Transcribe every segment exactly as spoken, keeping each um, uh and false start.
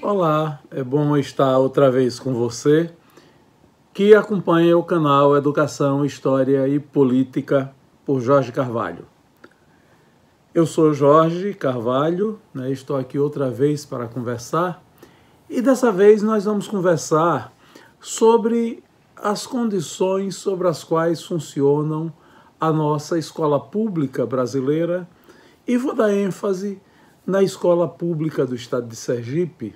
Olá, é bom estar outra vez com você que acompanha o canal Educação, História e Política por Jorge Carvalho. Eu sou Jorge Carvalho, né, estou aqui outra vez para conversar e dessa vez nós vamos conversar sobre as condições sobre as quais funcionam a nossa escola pública brasileira e vou dar ênfase na escola pública do estado de Sergipe,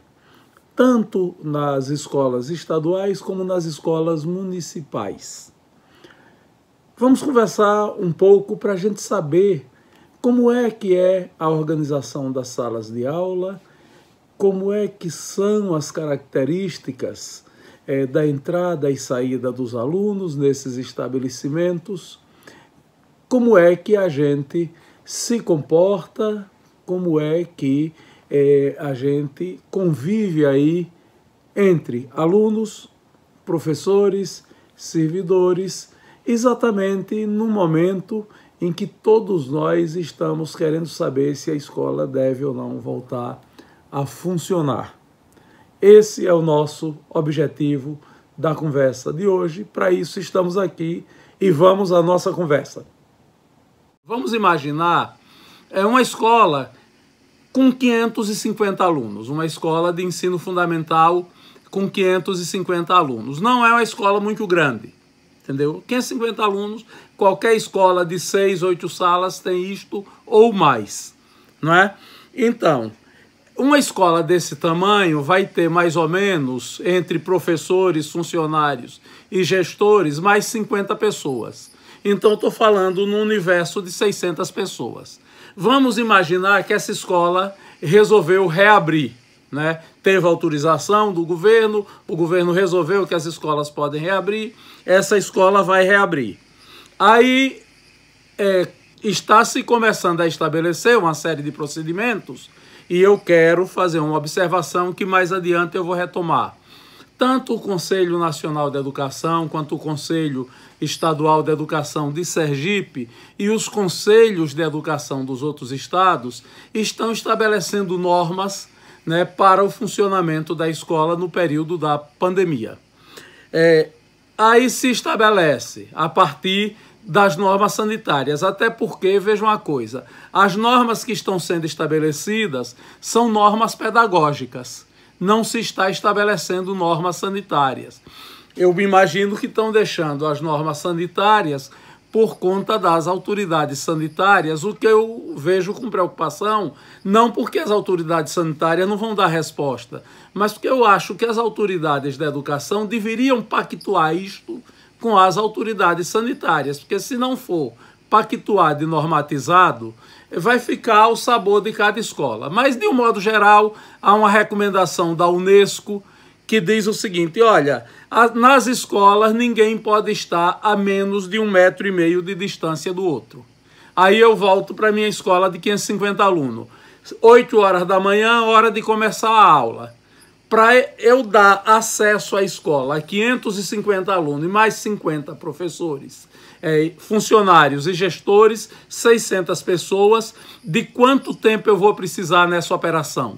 tanto nas escolas estaduais como nas escolas municipais. Vamos conversar um pouco para a gente saber como é que é a organização das salas de aula, como é que são as características é, da entrada e saída dos alunos nesses estabelecimentos, como é que a gente se comporta, como é que É, a gente convive aí entre alunos, professores, servidores, exatamente no momento em que todos nós estamos querendo saber se a escola deve ou não voltar a funcionar. Esse é o nosso objetivo da conversa de hoje. Para isso estamos aqui e vamos à nossa conversa. Vamos imaginar é uma escola com quinhentos e cinquenta alunos, uma escola de ensino fundamental com quinhentos e cinquenta alunos. Não é uma escola muito grande, entendeu? quinhentos e cinquenta alunos, qualquer escola de seis, oito salas tem isto ou mais, não é? Então, uma escola desse tamanho vai ter mais ou menos, entre professores, funcionários e gestores, mais cinquenta pessoas. Então, estou falando num universo de seiscentas pessoas. Vamos imaginar que essa escola resolveu reabrir, né? Teve autorização do governo, o governo resolveu que as escolas podem reabrir, essa escola vai reabrir. Aí é, está se começando a estabelecer uma série de procedimentos e eu quero fazer uma observação que mais adiante eu vou retomar. Tanto o Conselho Nacional de Educação quanto o Conselho Estadual de Educação de Sergipe e os conselhos de educação dos outros estados estão estabelecendo normas, né, para o funcionamento da escola no período da pandemia. É, aí se estabelece a partir das normas sanitárias, até porque, veja uma coisa, as normas que estão sendo estabelecidas são normas pedagógicas. Não se está estabelecendo normas sanitárias. Eu me imagino que estão deixando as normas sanitárias por conta das autoridades sanitárias, o que eu vejo com preocupação, não porque as autoridades sanitárias não vão dar resposta, mas porque eu acho que as autoridades da educação deveriam pactuar isto com as autoridades sanitárias, porque se não for pactuado e normatizado, vai ficar ao sabor de cada escola. Mas, de um modo geral, há uma recomendação da Unesco que diz o seguinte, olha, nas escolas ninguém pode estar a menos de um metro e meio de distância do outro. Aí eu volto para a minha escola de quinhentos e cinquenta alunos. oito horas da manhã, hora de começar a aula. Para eu dar acesso à escola a quinhentos e cinquenta alunos e mais cinquenta professores, é, funcionários e gestores, seiscentas pessoas, de quanto tempo eu vou precisar nessa operação,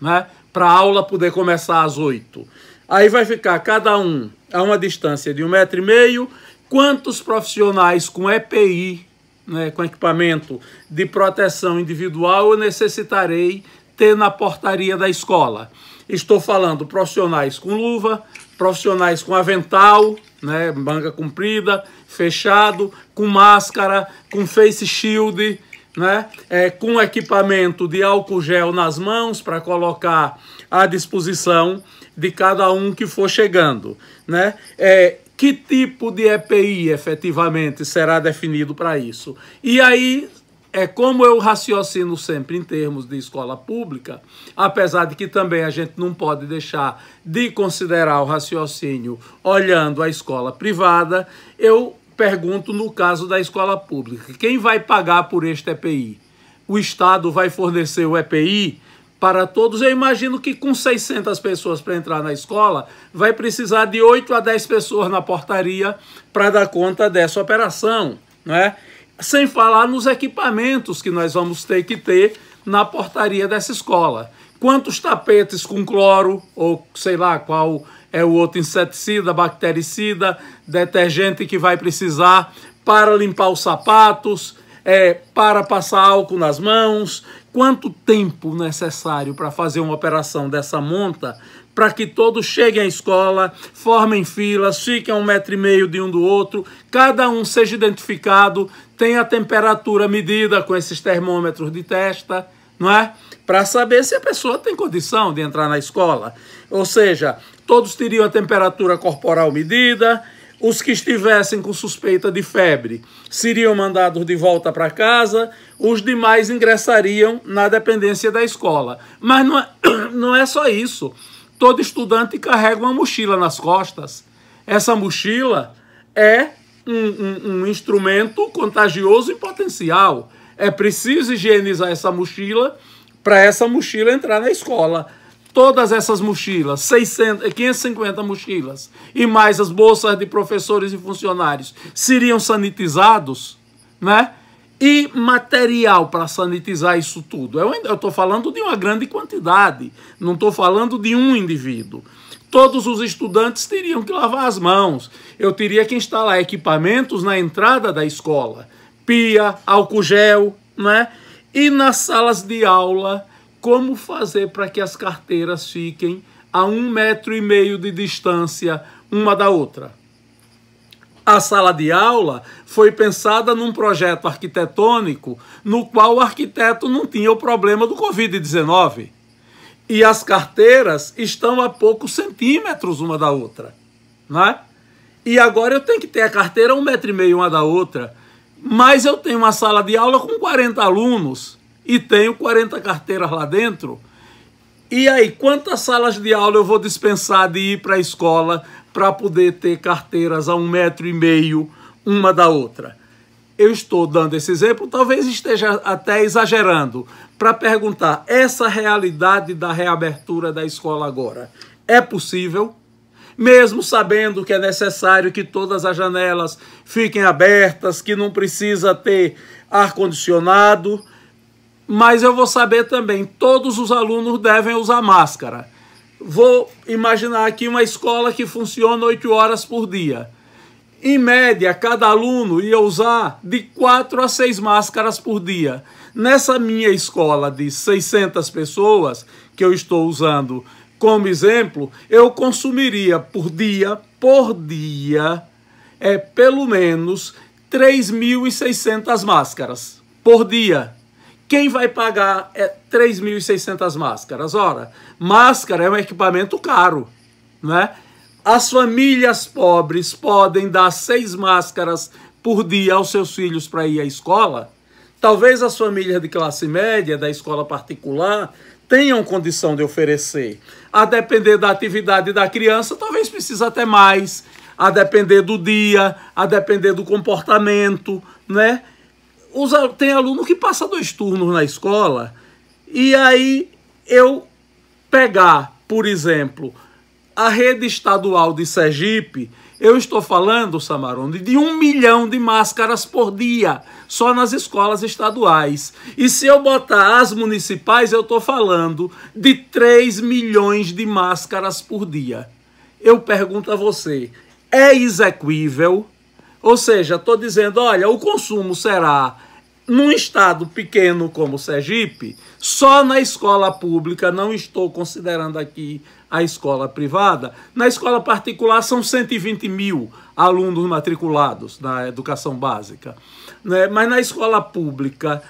né? Para a aula poder começar às oito. Aí vai ficar cada um a uma distância de um metro e meio, quantos profissionais com E P I, né, com equipamento de proteção individual, eu necessitarei ter na portaria da escola. Estou falando profissionais com luva, profissionais com avental, né, manga comprida, fechado, com máscara, com face shield, né, é, com equipamento de álcool gel nas mãos para colocar à disposição de cada um que for chegando, né? É, que tipo de E P I efetivamente será definido para isso? E aí, é como eu raciocino sempre em termos de escola pública, apesar de que também a gente não pode deixar de considerar o raciocínio olhando a escola privada, eu pergunto no caso da escola pública, quem vai pagar por este E P I? O Estado vai fornecer o E P I para todos. Eu imagino que com seiscentas pessoas para entrar na escola, vai precisar de oito a dez pessoas na portaria para dar conta dessa operação, né? Sem falar nos equipamentos que nós vamos ter que ter na portaria dessa escola. Quantos tapetes com cloro, ou sei lá qual é o outro inseticida, bactericida, detergente que vai precisar para limpar os sapatos, é, para passar álcool nas mãos. Quanto tempo necessário para fazer uma operação dessa monta para que todos cheguem à escola, formem filas, fiquem a um metro e meio de um do outro, cada um seja identificado, tenha a temperatura medida com esses termômetros de testa, não é? Para saber se a pessoa tem condição de entrar na escola. Ou seja, todos teriam a temperatura corporal medida, os que estivessem com suspeita de febre seriam mandados de volta para casa, os demais ingressariam na dependência da escola. Mas não é, não é só isso. Todo estudante carrega uma mochila nas costas. Essa mochila é um, um, um instrumento contagioso e potencial. É preciso higienizar essa mochila para essa mochila entrar na escola. Todas essas mochilas, seiscentas, quinhentas e cinquenta mochilas, e mais as bolsas de professores e funcionários, seriam sanitizados, né? E material para sanitizar isso tudo. Eu estou falando de uma grande quantidade, não estou falando de um indivíduo. Todos os estudantes teriam que lavar as mãos. Eu teria que instalar equipamentos na entrada da escola, pia, álcool gel, né? E nas salas de aula, como fazer para que as carteiras fiquem a um metro e meio de distância uma da outra. A sala de aula foi pensada num projeto arquitetônico no qual o arquiteto não tinha o problema do Covid dezenove. E as carteiras estão a poucos centímetros uma da outra, né? E agora eu tenho que ter a carteira um metro e meio uma da outra. Mas eu tenho uma sala de aula com quarenta alunos e tenho quarenta carteiras lá dentro. E aí, quantas salas de aula eu vou dispensar de ir para a escola para poder ter carteiras a um metro e meio uma da outra? Eu estou dando esse exemplo, talvez esteja até exagerando, para perguntar, essa realidade da reabertura da escola agora é possível? Mesmo sabendo que é necessário que todas as janelas fiquem abertas, que não precisa ter ar-condicionado, mas eu vou saber também, todos os alunos devem usar máscara. Vou imaginar aqui uma escola que funciona oito horas por dia. Em média, cada aluno ia usar de quatro a seis máscaras por dia. Nessa minha escola de seiscentas pessoas, que eu estou usando como exemplo, eu consumiria por dia, por dia, é, pelo menos três mil e seiscentas máscaras por dia. Quem vai pagar é três mil e seiscentas máscaras? Ora, máscara é um equipamento caro, né? As famílias pobres podem dar seis máscaras por dia aos seus filhos para ir à escola? Talvez as famílias de classe média, da escola particular, tenham condição de oferecer. A depender da atividade da criança, talvez precise até mais. A depender do dia, a depender do comportamento, né? Tem aluno que passa dois turnos na escola, e aí eu pegar, por exemplo, a rede estadual de Sergipe, eu estou falando, Samarone, de um milhão de máscaras por dia, só nas escolas estaduais. E se eu botar as municipais, eu estou falando de três milhões de máscaras por dia. Eu pergunto a você, é exequível? Ou seja, estou dizendo, olha, o consumo será, num estado pequeno como Sergipe, só na escola pública, não estou considerando aqui a escola privada, na escola particular são cento e vinte mil alunos matriculados na educação básica, né? Mas na escola pública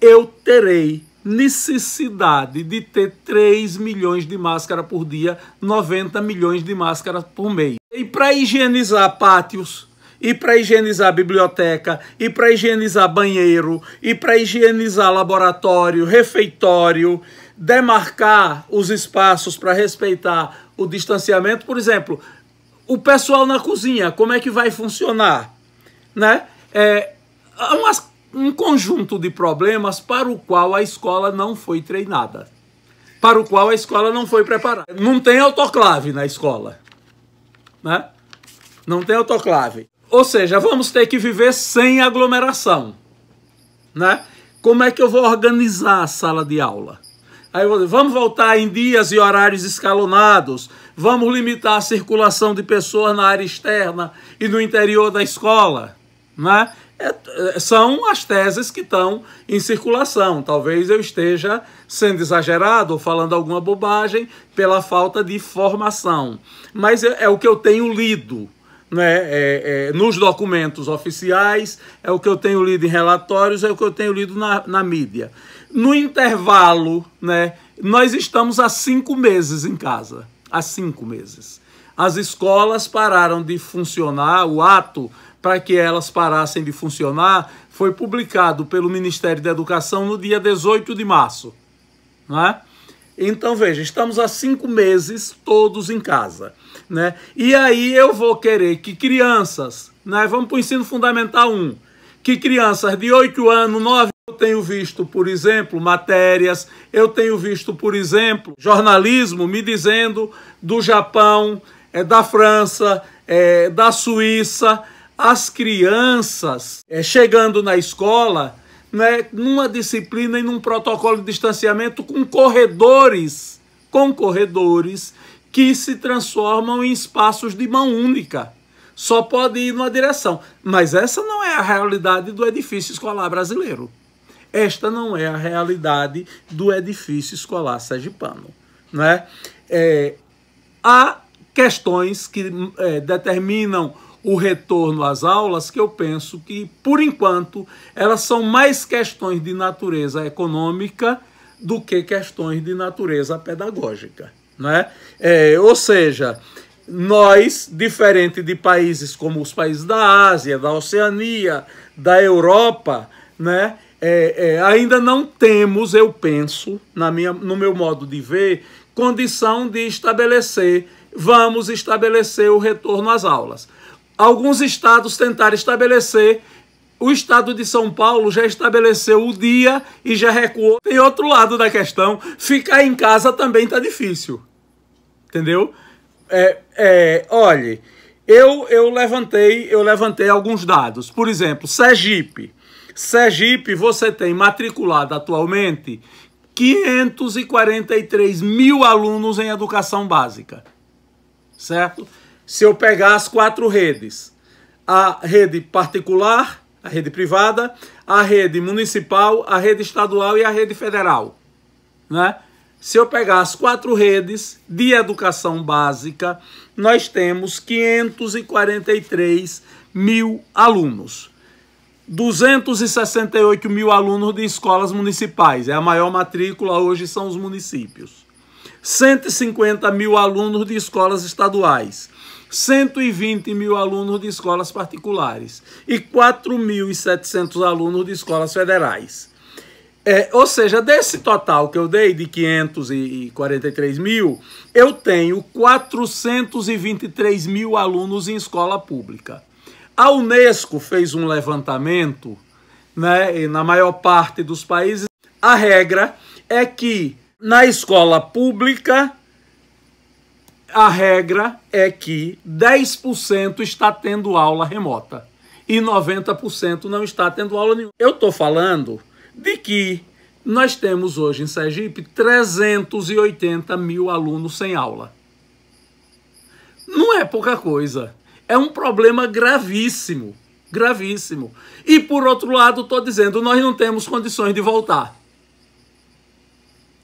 eu terei necessidade de ter três milhões de máscaras por dia, noventa milhões de máscaras por mês. E para higienizar pátios, e para higienizar biblioteca, e para higienizar banheiro, e para higienizar laboratório, refeitório, demarcar os espaços para respeitar o distanciamento. Por exemplo, o pessoal na cozinha, como é que vai funcionar? Né? É um conjunto de problemas para o qual a escola não foi treinada. para o qual a escola não foi preparada. Não tem autoclave na escola, né? Não tem autoclave. Ou seja, vamos ter que viver sem aglomeração, né? Como é que eu vou organizar a sala de aula? Aí eu vou dizer, vamos voltar em dias e horários escalonados, vamos limitar a circulação de pessoas na área externa e no interior da escola, né? É, são as teses que estão em circulação. Talvez eu esteja sendo exagerado ou falando alguma bobagem pela falta de formação. Mas é, é o que eu tenho lido, né? é, é, nos documentos oficiais, é o que eu tenho lido em relatórios, é o que eu tenho lido na, na mídia. No intervalo, né, nós estamos há cinco meses em casa. Há cinco meses. As escolas pararam de funcionar, o ato... para que elas parassem de funcionar, foi publicado pelo Ministério da Educação no dia dezoito de março. Né? Então, veja, estamos há cinco meses todos em casa. Né? E aí eu vou querer que crianças, né, vamos para o ensino fundamental um, que crianças de oito anos, nove anos, eu tenho visto, por exemplo, matérias, eu tenho visto, por exemplo, jornalismo me dizendo do Japão, é, da França, é, da Suíça... As crianças é, chegando na escola, né, numa disciplina e num protocolo de distanciamento com corredores, com corredores que se transformam em espaços de mão única. Só pode ir numa direção. Mas essa não é a realidade do edifício escolar brasileiro. Esta não é a realidade do edifício escolar sergipano, né? É, há questões que é, determinam o retorno às aulas, que eu penso que, por enquanto, elas são mais questões de natureza econômica do que questões de natureza pedagógica, né? É, ou seja, nós, diferente de países como os países da Ásia, da Oceania, da Europa, né? É, é, ainda não temos, eu penso, na minha, no meu modo de ver, condição de estabelecer, vamos estabelecer o retorno às aulas. Alguns estados tentaram estabelecer, o estado de São Paulo já estabeleceu o dia e já recuou. Tem outro lado da questão, ficar em casa também está difícil, entendeu? É, é, olha, eu, eu, levantei, eu levantei alguns dados, por exemplo, Sergipe. Sergipe, você tem matriculado atualmente quinhentos e quarenta e três mil alunos em educação básica, certo? Se eu pegar as quatro redes, a rede particular, a rede privada, a rede municipal, a rede estadual e a rede federal, né? Se eu pegar as quatro redes de educação básica, nós temos quinhentos e quarenta e três mil alunos. duzentos e sessenta e oito mil alunos de escolas municipais, é a maior matrícula hoje são os municípios. cento e cinquenta mil alunos de escolas estaduais. cento e vinte mil alunos de escolas particulares e quatro mil e setecentos alunos de escolas federais. É, ou seja, desse total que eu dei, de quinhentos e quarenta e três mil, eu tenho quatrocentos e vinte e três mil alunos em escola pública. A Unesco fez um levantamento, né, e na maior parte dos países, a regra é que na escola pública, a regra é que dez por cento está tendo aula remota e noventa por cento não está tendo aula nenhuma. Eu estou falando de que nós temos hoje em Sergipe trezentos e oitenta mil alunos sem aula. Não é pouca coisa. É um problema gravíssimo, gravíssimo. E, por outro lado, estou dizendo, nós não temos condições de voltar.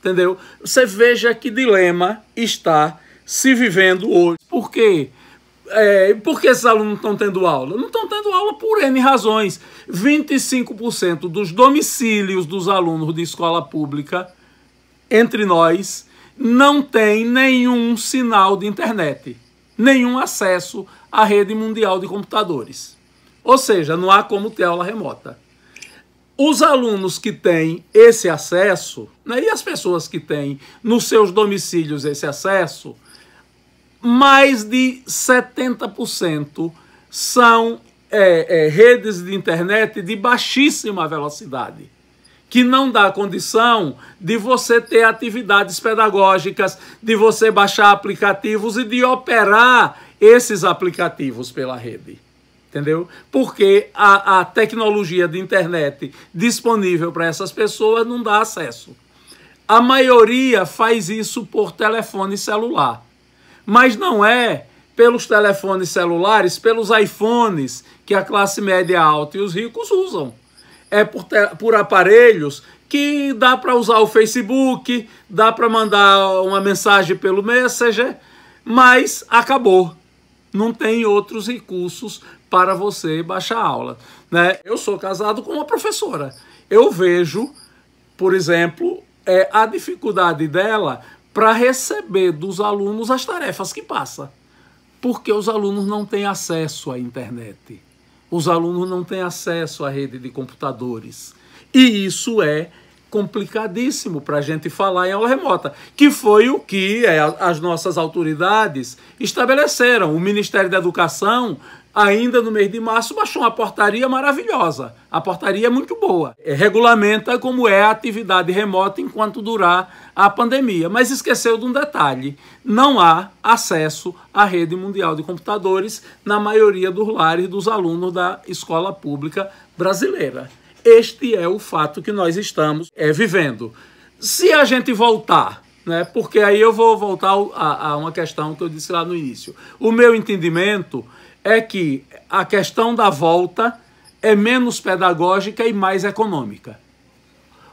Entendeu? Você veja que dilema está... se vivendo hoje. Por quê? É, por que esses alunos não estão tendo aula? Não estão tendo aula por N razões. vinte e cinco por cento dos domicílios dos alunos de escola pública, entre nós, não tem nenhum sinal de internet, nenhum acesso à rede mundial de computadores. Ou seja, não há como ter aula remota. Os alunos que têm esse acesso, né, e as pessoas que têm nos seus domicílios esse acesso... mais de setenta por cento são é, é, redes de internet de baixíssima velocidade, que não dá condição de você ter atividades pedagógicas, de você baixar aplicativos e de operar esses aplicativos pela rede. Entendeu? Porque a, a tecnologia de internet disponível para essas pessoas não dá acesso. A maioria faz isso por telefone celular. Mas não é pelos telefones celulares, pelos iPhones que a classe média alta e os ricos usam. É por, por aparelhos que dá para usar o Facebook, dá para mandar uma mensagem pelo Messenger, mas acabou. Não tem outros recursos para você baixar a aula, né? Eu sou casado com uma professora. Eu vejo, por exemplo, é, a dificuldade dela para receber dos alunos as tarefas que passa, porque os alunos não têm acesso à internet. Os alunos não têm acesso à rede de computadores. E isso é complicadíssimo para a gente falar em aula remota, que foi o que as nossas autoridades estabeleceram. O Ministério da Educação, ainda no mês de março, baixou uma portaria maravilhosa. A portaria é muito boa. Regulamenta como é a atividade remota enquanto durar a pandemia. Mas esqueceu de um detalhe. Não há acesso à rede mundial de computadores na maioria dos lares dos alunos da escola pública brasileira. Este é o fato que nós estamos é, vivendo. Se a gente voltar, né, porque aí eu vou voltar a, a uma questão que eu disse lá no início. O meu entendimento é que a questão da volta é menos pedagógica e mais econômica.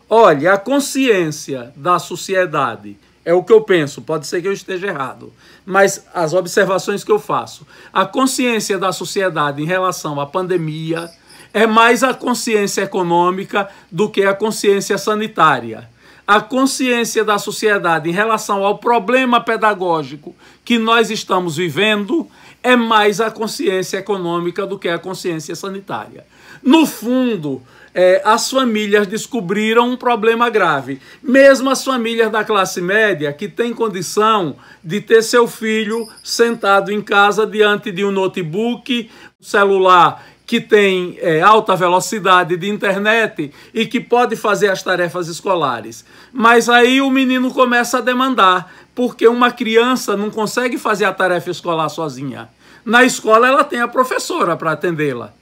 Olha, a consciência da sociedade, é o que eu penso, pode ser que eu esteja errado, mas as observações que eu faço, a consciência da sociedade em relação à pandemia é mais a consciência econômica do que a consciência sanitária. A consciência da sociedade em relação ao problema pedagógico que nós estamos vivendo é mais a consciência econômica do que a consciência sanitária. No fundo, é, as famílias descobriram um problema grave. Mesmo as famílias da classe média, que têm condição de ter seu filho sentado em casa diante de um notebook, um celular que tem é, alta velocidade de internet e que pode fazer as tarefas escolares. Mas aí o menino começa a demandar, porque uma criança não consegue fazer a tarefa escolar sozinha. Na escola ela tem a professora para atendê-la.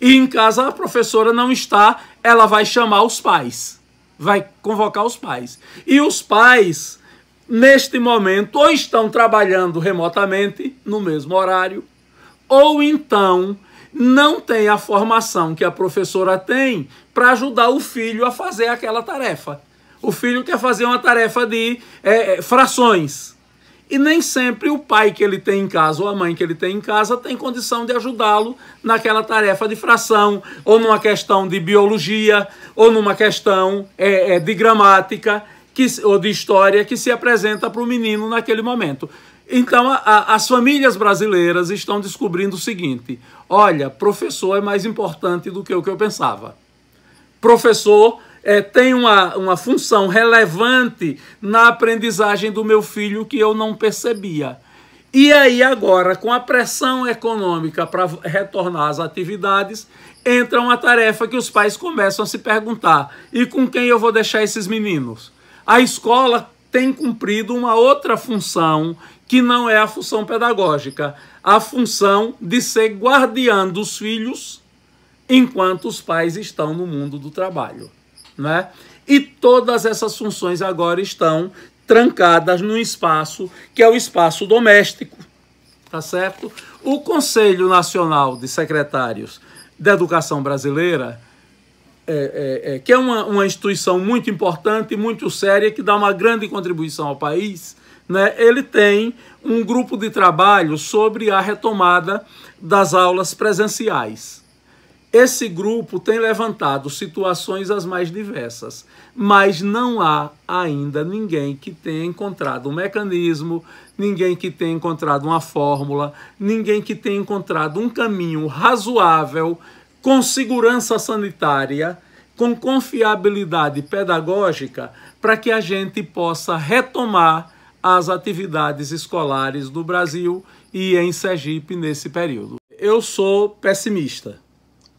E em casa a professora não está, ela vai chamar os pais, vai convocar os pais. E os pais, neste momento, ou estão trabalhando remotamente, no mesmo horário, ou então não tem a formação que a professora tem para ajudar o filho a fazer aquela tarefa. O filho quer fazer uma tarefa de é, frações. E nem sempre o pai que ele tem em casa ou a mãe que ele tem em casa tem condição de ajudá-lo naquela tarefa de fração, ou numa questão de biologia, ou numa questão é, é, de gramática que, ou de história que se apresenta para o menino naquele momento. Então, a, a, as famílias brasileiras estão descobrindo o seguinte: olha, professor é mais importante do que o que eu pensava. Professor é, tem uma, uma função relevante na aprendizagem do meu filho que eu não percebia. E aí agora, com a pressão econômica para retornar às atividades, entra uma tarefa que os pais começam a se perguntar: e com quem eu vou deixar esses meninos? A escola tem cumprido uma outra função que não é a função pedagógica, a função de ser guardiã dos filhos enquanto os pais estão no mundo do trabalho, né? E todas essas funções agora estão trancadas num espaço que é o espaço doméstico, tá certo? O Conselho Nacional de Secretários da Educação Brasileira, É, é, é, que é uma, uma instituição muito importante, muito séria, que dá uma grande contribuição ao país, né? Ele tem um grupo de trabalho sobre a retomada das aulas presenciais. Esse grupo tem levantado situações as mais diversas, mas não há ainda ninguém que tenha encontrado um mecanismo, ninguém que tenha encontrado uma fórmula, ninguém que tenha encontrado um caminho razoável, com segurança sanitária, com confiabilidade pedagógica, para que a gente possa retomar as atividades escolares do Brasil e em Sergipe nesse período. Eu sou pessimista,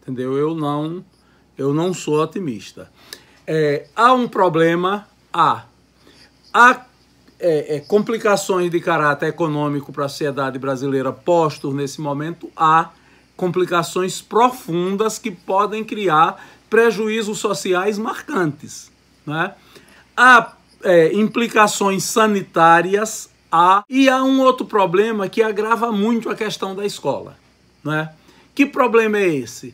entendeu? Eu não, eu não sou otimista. é, há um problema, há, há é, é, complicações de caráter econômico para a sociedade brasileira postos nesse momento, há complicações profundas que podem criar prejuízos sociais marcantes, né? Há é, implicações sanitárias, há, e há um outro problema que agrava muito a questão da escola, né? Que problema é esse?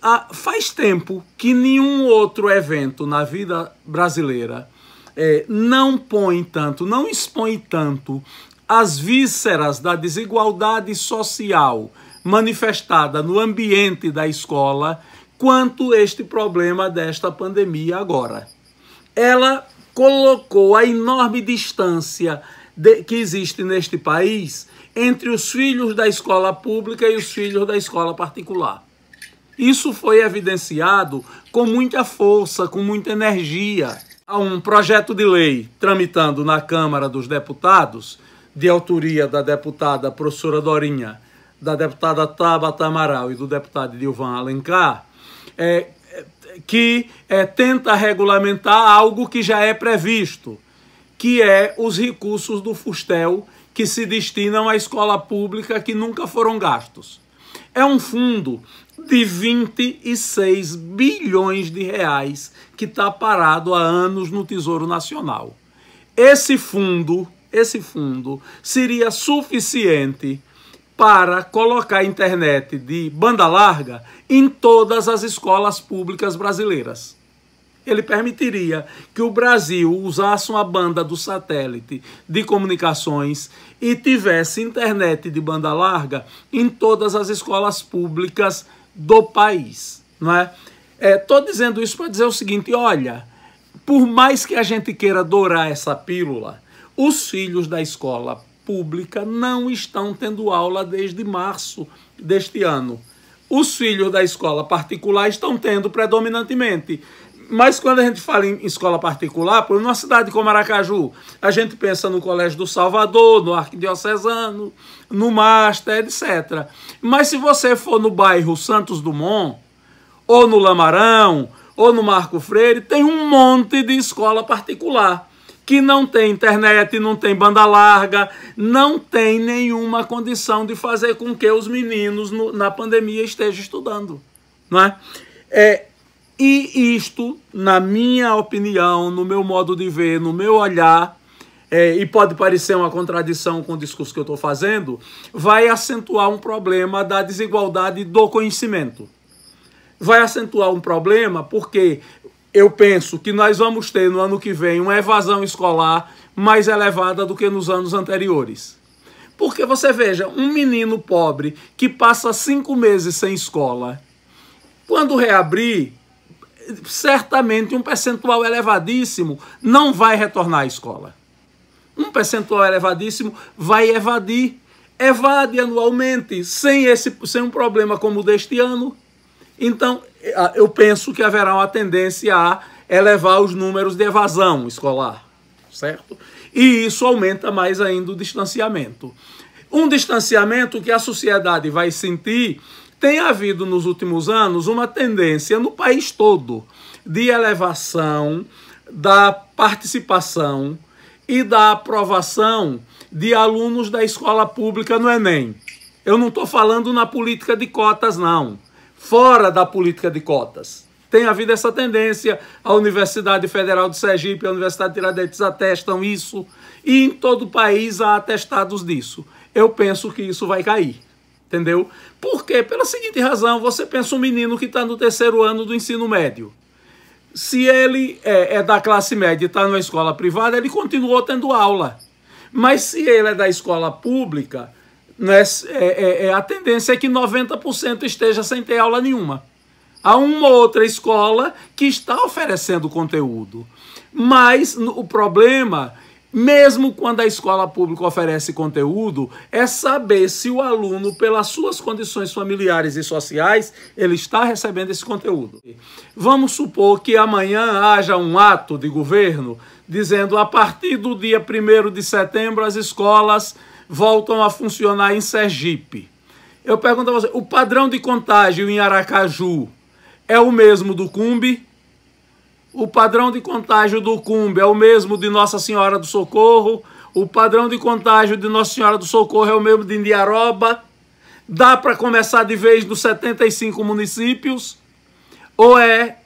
Ah, faz tempo que nenhum outro evento na vida brasileira é, não põe tanto, não expõe tanto as vísceras da desigualdade social manifestada no ambiente da escola quanto este problema desta pandemia agora. Ela colocou a enorme distância de, que existe neste país entre os filhos da escola pública e os filhos da escola particular. Isso foi evidenciado com muita força, com muita energia. Há um projeto de lei tramitando na Câmara dos Deputados, de autoria da deputada professora Dorinha, da deputada Tabata Amaral e do deputado Dilvan Alencar, é, que é, tenta regulamentar algo que já é previsto, que é os recursos do FUSTEL que se destinam à escola pública que nunca foram gastos. É um fundo de vinte e seis bilhões de reais que está parado há anos no Tesouro Nacional. Esse fundo, esse fundo seria suficiente para colocar internet de banda larga em todas as escolas públicas brasileiras. Ele permitiria que o Brasil usasse uma banda do satélite de comunicações e tivesse internet de banda larga em todas as escolas públicas do país, não é? Estou dizendo isso para dizer o seguinte, olha, por mais que a gente queira dourar essa pílula, os filhos da escola pública não estão tendo aula desde março deste ano. Os filhos da escola particular estão tendo predominantemente. Mas quando a gente fala em escola particular, por uma cidade como Aracaju, a gente pensa no Colégio do Salvador, no Arquidiocesano, no Master, etcétera. Mas se você for no bairro Santos Dumont, ou no Lamarão, ou no Marco Freire, tem um monte de escola particular que não tem internet, não tem banda larga, não tem nenhuma condição de fazer com que os meninos no, na pandemia estejam estudando, não é? É, e isto, na minha opinião, no meu modo de ver, no meu olhar, é, e pode parecer uma contradição com o discurso que eu estou fazendo, vai acentuar um problema da desigualdade do conhecimento. Vai acentuar um problema porque eu penso que nós vamos ter no ano que vem uma evasão escolar mais elevada do que nos anos anteriores. Porque você veja, um menino pobre que passa cinco meses sem escola, quando reabrir, certamente um percentual elevadíssimo não vai retornar à escola. Um percentual elevadíssimo vai evadir, evade anualmente, sem, esse, sem um problema como o deste ano. Então, eu penso que haverá uma tendência a elevar os números de evasão escolar, certo? E isso aumenta mais ainda o distanciamento. Um distanciamento que a sociedade vai sentir. Tem havido nos últimos anos uma tendência no país todo de elevação da participação e da aprovação de alunos da escola pública no Enem. Eu não estou falando na política de cotas, não. Fora da política de cotas. Tem havido essa tendência. A Universidade Federal de Sergipe e a Universidade de Tiradentes atestam isso. E em todo o país há atestados disso. Eu penso que isso vai cair. Entendeu? Por quê? Pela seguinte razão, você pensa um menino que está no terceiro ano do ensino médio. Se ele é, é da classe média e está numa escola privada, ele continuou tendo aula. Mas se ele é da escola pública, né, é, é, a tendência é que noventa por cento esteja sem ter aula nenhuma. Há uma outra escola que está oferecendo conteúdo. Mas o problema... Mesmo quando a escola pública oferece conteúdo, é saber se o aluno, pelas suas condições familiares e sociais, ele está recebendo esse conteúdo. Vamos supor que amanhã haja um ato de governo dizendo a partir do dia primeiro de setembro as escolas voltam a funcionar em Sergipe. Eu pergunto a você, o padrão de contágio em Aracaju é o mesmo do Cumbe? O padrão de contágio do Cumbe é o mesmo de Nossa Senhora do Socorro. O padrão de contágio de Nossa Senhora do Socorro é o mesmo de Indiaroba. Dá para começar de vez nos setenta e cinco municípios? Ou é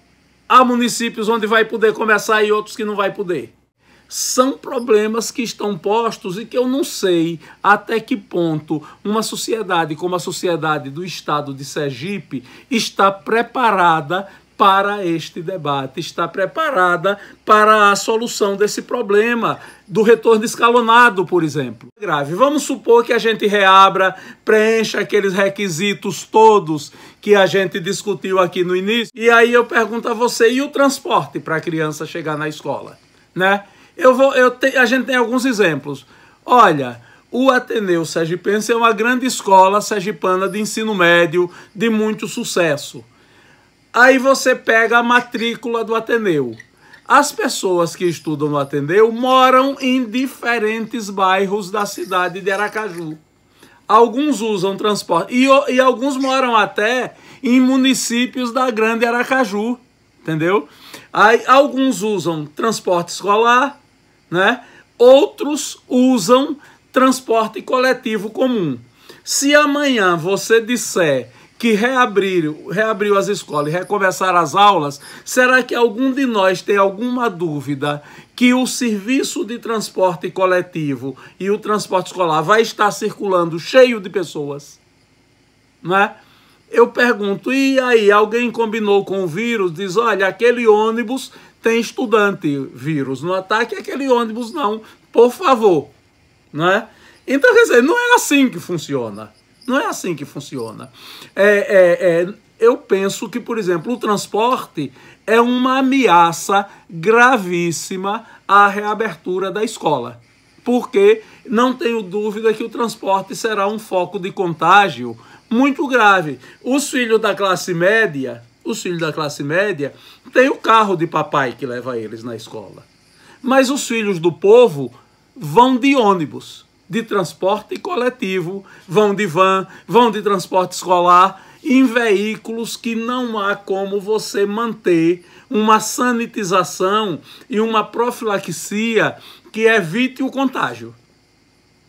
há municípios onde vai poder começar e outros que não vai poder? São problemas que estão postos e que eu não sei até que ponto uma sociedade como a sociedade do estado de Sergipe está preparada para este debate, está preparada para a solução desse problema do retorno escalonado, por exemplo. Grave. Vamos supor que a gente reabra, preencha aqueles requisitos todos que a gente discutiu aqui no início. E aí eu pergunto a você, e o transporte para a criança chegar na escola, né? Eu vou, eu te, a gente tem alguns exemplos. Olha, o Ateneu Sergipense é uma grande escola sergipana de ensino médio de muito sucesso. Aí você pega a matrícula do Ateneu. As pessoas que estudam no Ateneu moram em diferentes bairros da cidade de Aracaju. Alguns usam transporte e, e alguns moram até em municípios da Grande Aracaju, entendeu? Aí, alguns usam transporte escolar, né? Outros usam transporte coletivo comum. Se amanhã você disser que reabriu, reabriu as escolas e recomeçaram as aulas, será que algum de nós tem alguma dúvida que o serviço de transporte coletivo e o transporte escolar vai estar circulando cheio de pessoas? Não é? Eu pergunto, e aí alguém combinou com o vírus, diz, olha, aquele ônibus tem estudante vírus no ataque, aquele ônibus não, por favor. Não é? Então, quer dizer, não é assim que funciona. Não é assim que funciona. É, é, é, eu penso que, por exemplo, o transporte é uma ameaça gravíssima à reabertura da escola, porque não tenho dúvida que o transporte será um foco de contágio muito grave. Os filhos da classe média, os filhos da classe média têm o carro de papai que leva eles na escola, mas os filhos do povo vão de ônibus, de transporte coletivo, vão de van, vão de transporte escolar, em veículos que não há como você manter uma sanitização e uma profilaxia que evite o contágio,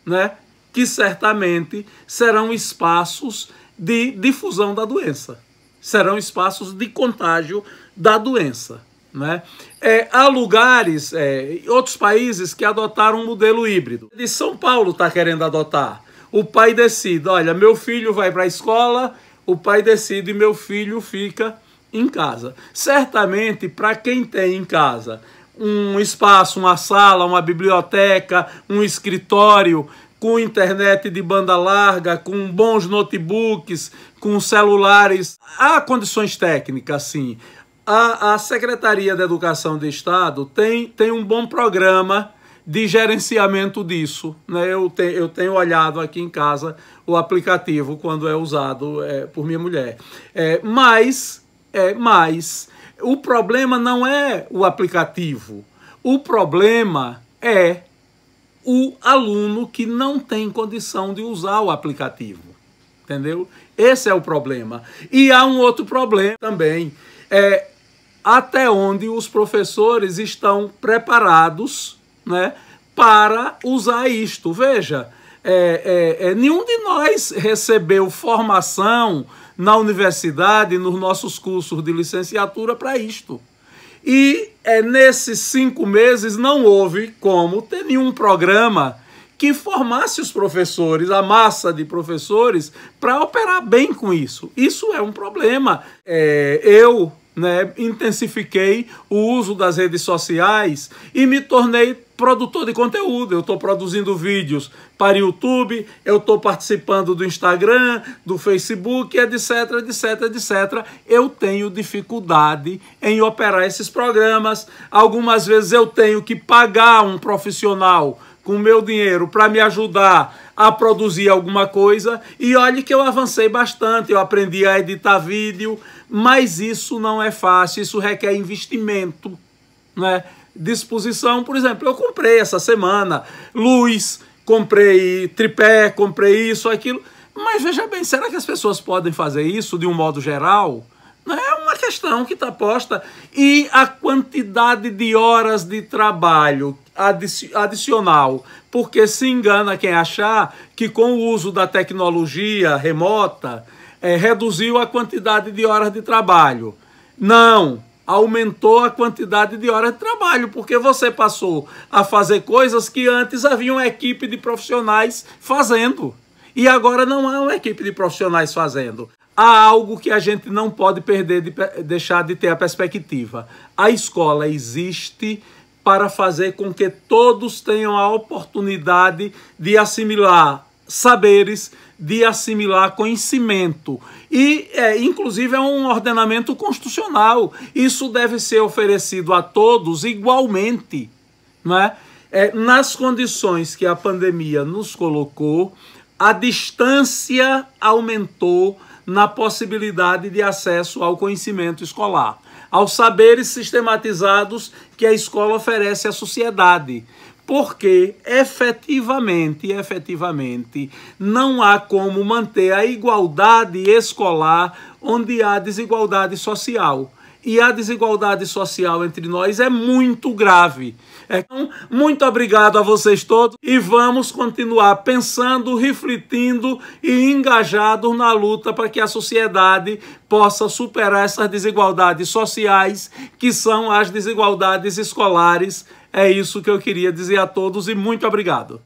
né? Que certamente serão espaços de difusão da doença, serão espaços de contágio da doença, né? É, há lugares, é, outros países que adotaram um modelo híbrido. De São Paulo está querendo adotar. O pai decide, olha, meu filho vai para a escola, o pai decide e meu filho fica em casa. Certamente, para quem tem em casa um espaço, uma sala, uma biblioteca, um escritório, com internet de banda larga, com bons notebooks, com celulares, há condições técnicas, sim. A, a Secretaria da Educação do Estado tem, tem um bom programa de gerenciamento disso, né? Eu, te, eu tenho olhado aqui em casa o aplicativo quando é usado é, por minha mulher. É, mas, é, mas o problema não é o aplicativo, o problema é o aluno que não tem condição de usar o aplicativo, entendeu? Esse é o problema. E há um outro problema também, é até onde os professores estão preparados, né, para usar isto. Veja, é, é, é, nenhum de nós recebeu formação na universidade, nos nossos cursos de licenciatura para isto. E é, nesses cinco meses não houve como ter nenhum programa que formasse os professores, a massa de professores, para operar bem com isso. Isso é um problema. É, eu... Né, intensifiquei o uso das redes sociais e me tornei produtor de conteúdo. Eu estou produzindo vídeos para YouTube, eu estou participando do Instagram, do Facebook, etc, etc, etcétera. Eu tenho dificuldade em operar esses programas. Algumas vezes eu tenho que pagar um profissional com meu dinheiro para me ajudar a produzir alguma coisa. E olhe que eu avancei bastante, eu aprendi a editar vídeo, mas isso não é fácil, isso requer investimento, né? Disposição, por exemplo, eu comprei essa semana luz, comprei tripé, comprei isso, aquilo, mas veja bem, será que as pessoas podem fazer isso de um modo geral? Não é uma questão que está posta. E a quantidade de horas de trabalho adicional, porque se engana quem achar que com o uso da tecnologia remota é, reduziu a quantidade de horas de trabalho. Não, aumentou a quantidade de horas de trabalho, porque você passou a fazer coisas que antes havia uma equipe de profissionais fazendo, e agora não há uma equipe de profissionais fazendo. Há algo que a gente não pode perder, de, deixar de ter a perspectiva. A escola existe para fazer com que todos tenham a oportunidade de assimilar saberes, de assimilar conhecimento. E, é, inclusive, é um ordenamento constitucional. Isso deve ser oferecido a todos igualmente, né? É, nas condições que a pandemia nos colocou, a distância aumentou na possibilidade de acesso ao conhecimento escolar, aos saberes sistematizados que a escola oferece à sociedade, porque efetivamente, efetivamente, não há como manter a igualdade escolar onde há desigualdade social. E a desigualdade social entre nós é muito grave. Então, muito obrigado a vocês todos e vamos continuar pensando, refletindo e engajados na luta para que a sociedade possa superar essas desigualdades sociais, que são as desigualdades escolares. É isso que eu queria dizer a todos e muito obrigado.